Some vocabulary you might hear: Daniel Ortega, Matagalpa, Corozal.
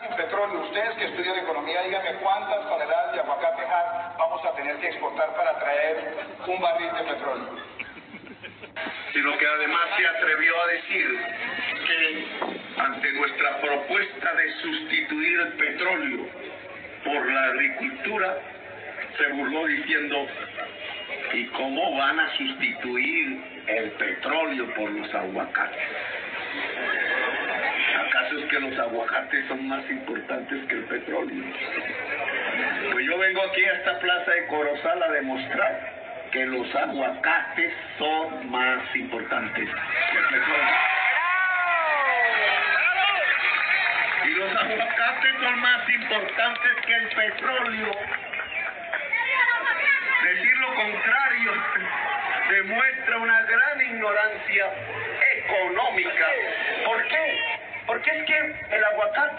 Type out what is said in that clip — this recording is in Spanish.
Sin petróleo, ustedes que estudian economía, díganme cuántas toneladas de aguacate vamos a tener que exportar para traer un barril de petróleo. Sino que además se atrevió a decir que ante nuestra propuesta de sustituir el petróleo por la agricultura, se burló diciendo, ¿y cómo van a sustituir el petróleo por los aguacates? ¿Acaso es que los aguacates son más importantes que el petróleo? Pues yo vengo aquí a esta plaza de Corozal a demostrar que los aguacates son más importantes que el petróleo. Y los aguacates son más importantes que el petróleo. Decir lo contrario demuestra una gran ignorancia económica. ¿Por qué? Porque es que el aguacate